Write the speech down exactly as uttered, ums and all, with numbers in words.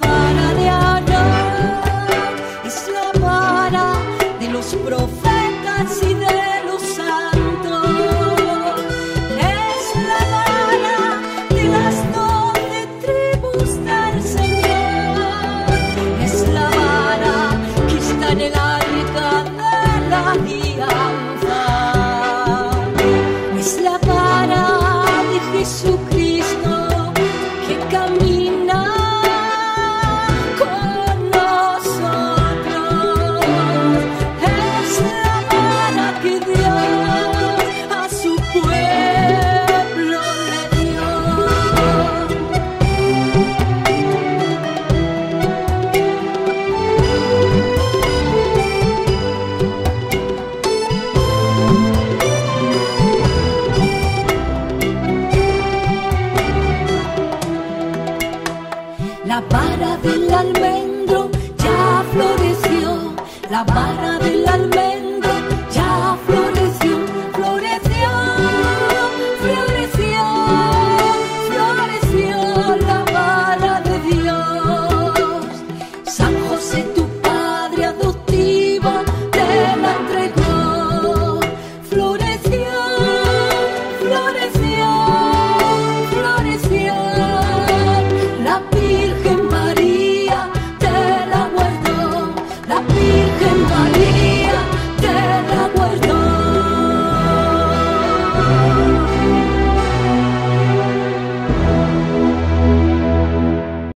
la vara de Aarón, es la vara de los profetas y de los santos, es la vara de las doce tribus del Señor, es la vara que está en el arca de la alianza, es la vara de Jesucristo, que camina con nosotros, es la vara que Dios a su pueblo le dio. La vara del almendro ya floreció, la vara del almendro.